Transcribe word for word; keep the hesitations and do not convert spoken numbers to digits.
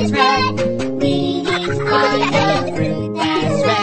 is red. Green is eye of fruit.